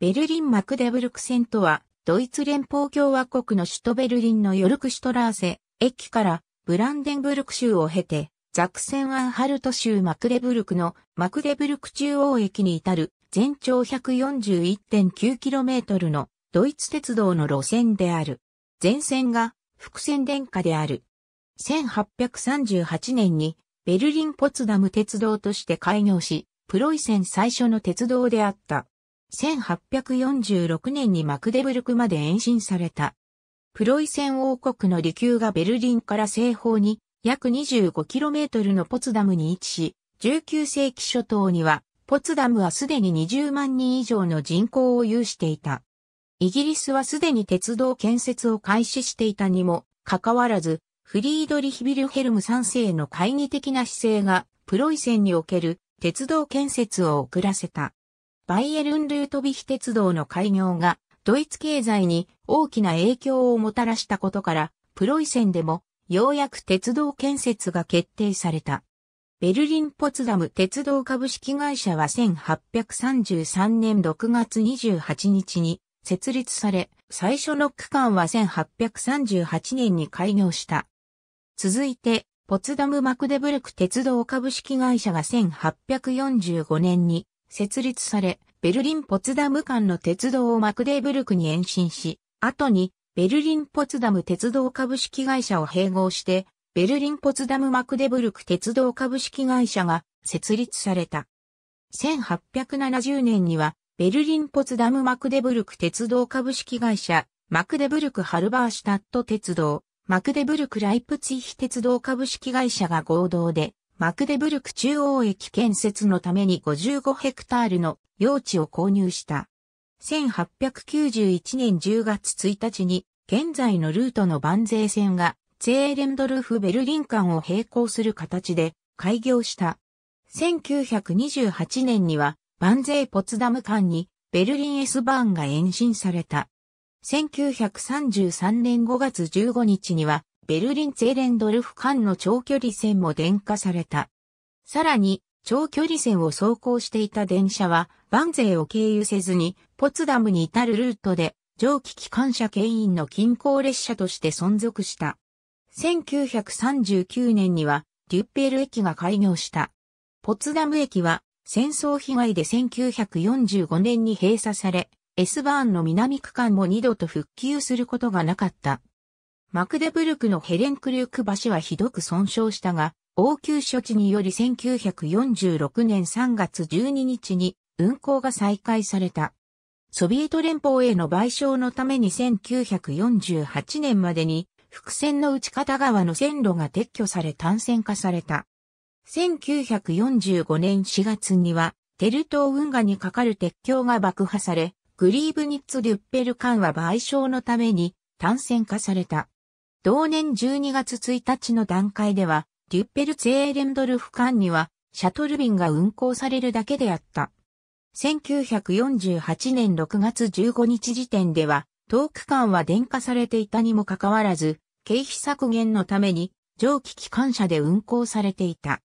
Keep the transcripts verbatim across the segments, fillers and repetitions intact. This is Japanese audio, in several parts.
ベルリン・マクデブルク線とは、ドイツ連邦共和国の首都ベルリンのヨルクシュトラーセ駅からブランデンブルク州を経て、ザクセン・アンハルト州マクデブルクのマクデブルク中央駅に至る全長 ひゃくよんじゅういってんきゅうキロメートル のドイツ鉄道の路線である。全線が複線電化である。せんはっぴゃくさんじゅうはちねんにベルリン・ポツダム鉄道として開業し、プロイセン最初の鉄道であった。せんはっぴゃくよんじゅうろくねんにマクデブルクまで延伸された。プロイセン王国の離宮がベルリンから西方に約 にじゅうごキロメートル のポツダムに位置し、じゅうきゅうせいき初頭にはポツダムはすでににじゅうまんにん以上の人口を有していた。イギリスはすでに鉄道建設を開始していたにもかかわらず、フリードリヒ・ヴィルヘルムさんせいの懐疑的な姿勢がプロイセンにおける鉄道建設を遅らせた。バイエルン・ルートヴィヒ鉄道の開業がドイツ経済に大きな影響をもたらしたことから、プロイセンでもようやく鉄道建設が決定された。ベルリン・ポツダム鉄道株式会社はせんはっぴゃくさんじゅうさんねんろくがつにじゅうはちにちに、設立され、最初の区間はせんはっぴゃくさんじゅうはちねんに開業した。続いて、ポツダムマクデブルク鉄道株式会社がせんはっぴゃくよんじゅうごねんに設立され、ベルリン・ポツダム間の鉄道をマクデブルクに延伸し、後にベルリン・ポツダム鉄道株式会社を併合して、ベルリン・ポツダムマクデブルク鉄道株式会社が設立された。せんはっぴゃくななじゅうねんには、ベルリン・ポツダム・マクデブルク鉄道株式会社、マクデブルク・ハルバーシュタット鉄道、マクデブルク・ライプツィヒ鉄道株式会社が合同で、マクデブルク中央駅建設のためにごじゅうごヘクタールの用地を購入した。せんはっぴゃくきゅうじゅういちねんじゅうがつついたちに、現在のルートの万税線が、ツェーレンドルフ・ベルリン間を並行する形で開業した。せんきゅうひゃくにじゅうはちねんには、万税ポツダム間にベルリン S バーンが延伸された。せんきゅうひゃくさんじゅうさんねんごがつじゅうごにちにはベルリンツェーレンドルフ間の長距離線も電化された。さらに長距離線を走行していた電車は万税を経由せずにポツダムに至るルートで蒸気機関車牽引の近郊列車として存続した。せんきゅうひゃくさんじゅうきゅうねんにはデュッペル駅が開業した。ポツダム駅は戦争被害でせんきゅうひゃくよんじゅうごねんに閉鎖され、S バーンの南区間も二度と復旧することがなかった。マクデブルクのヘレンクルーク橋はひどく損傷したが、応急処置によりせんきゅうひゃくよんじゅうろくねんさんがつじゅうににちに運行が再開された。ソビエト連邦への賠償のためにせんきゅうひゃくよんじゅうはちねんまでに、複線の内片側の線路が撤去され単線化された。せんきゅうひゃくよんじゅうごねんしがつには、テルトー運河に架かる鉄橋が爆破され、グリーブニッツ・デュッペル間は賠償のために単線化された。同年じゅうにがつついたちの段階では、デュッペル・ツェーレンドルフ間には、シャトル便が運行されるだけであった。せんきゅうひゃくよんじゅうはちねんろくがつじゅうごにち時点では、当区間は電化されていたにもかかわらず、経費削減のために、蒸気機関車で運行されていた。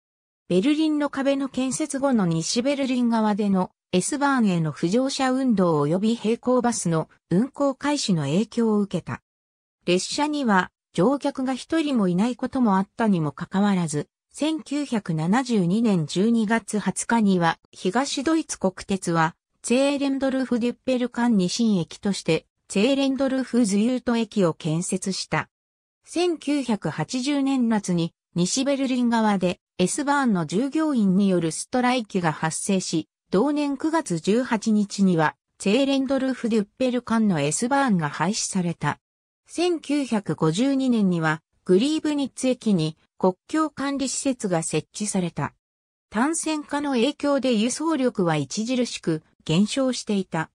ベルリンの壁の建設後の西ベルリン側での S バーンへの浮乗車運動及び並行バスの運行開始の影響を受けた。列車には乗客が一人もいないこともあったにもかかわらず、せんきゅうひゃくななじゅうにねんじゅうにがつはつかには東ドイツ国鉄はツェーレンドルフ・デュッペル間に新駅としてツェーレンドルフ・ズユート駅を建設した。せんきゅうひゃくはちじゅうねんなつに西ベルリン側で S バーンの従業員によるストライキが発生し、同年くがつじゅうはちにちにはツェーレンドルフ・デュッペル間の S バーンが廃止された。せんきゅうひゃくごじゅうにねんにはグリーブニッツ駅に国境管理施設が設置された。単線化の影響で輸送力は著しく減少していた。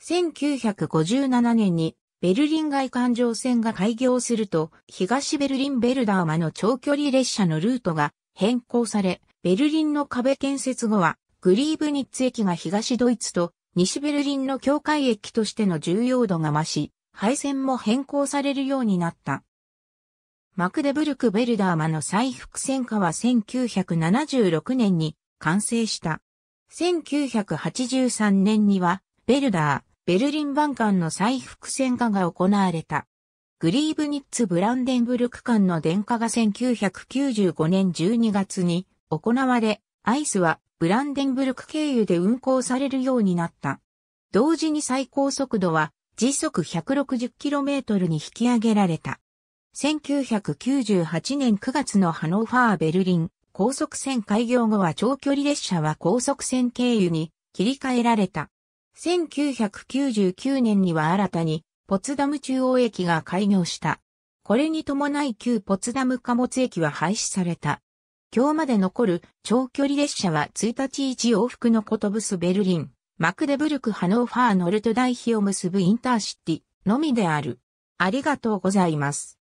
せんきゅうひゃくごじゅうななねんにベルリン外環状線が開業すると、東ベルリン・ベルダーマの長距離列車のルートが変更され、ベルリンの壁建設後は、グリーブニッツ駅が東ドイツと西ベルリンの境界駅としての重要度が増し、配線も変更されるようになった。マクデブルク・ベルダーマの再複線化はせんきゅうひゃくななじゅうろくねんに完成した。せんきゅうひゃくはちじゅうさんねんには、ベルダー、ベルリン湾間の再複線化が行われた。グリーブニッツ・ブランデンブルク間の電化がせんきゅうひゃくきゅうじゅうごねんじゅうにがつに行われ、アイス はブランデンブルク経由で運行されるようになった。同時に最高速度は時速 ひゃくろくじゅっキロメートル に引き上げられた。せんきゅうひゃくきゅうじゅうはちねんくがつのハノーファー・ベルリン高速線開業後は長距離列車は高速線経由に切り替えられた。せんきゅうひゃくきゅうじゅうきゅうねんには新たにポツダム中央駅が開業した。これに伴い旧ポツダム貨物駅は廃止された。今日まで残る長距離列車はいちにちいち往復のコトブスベルリン、マクデブルクハノーファーノルトダイヒを結ぶインターシティのみである。ありがとうございます。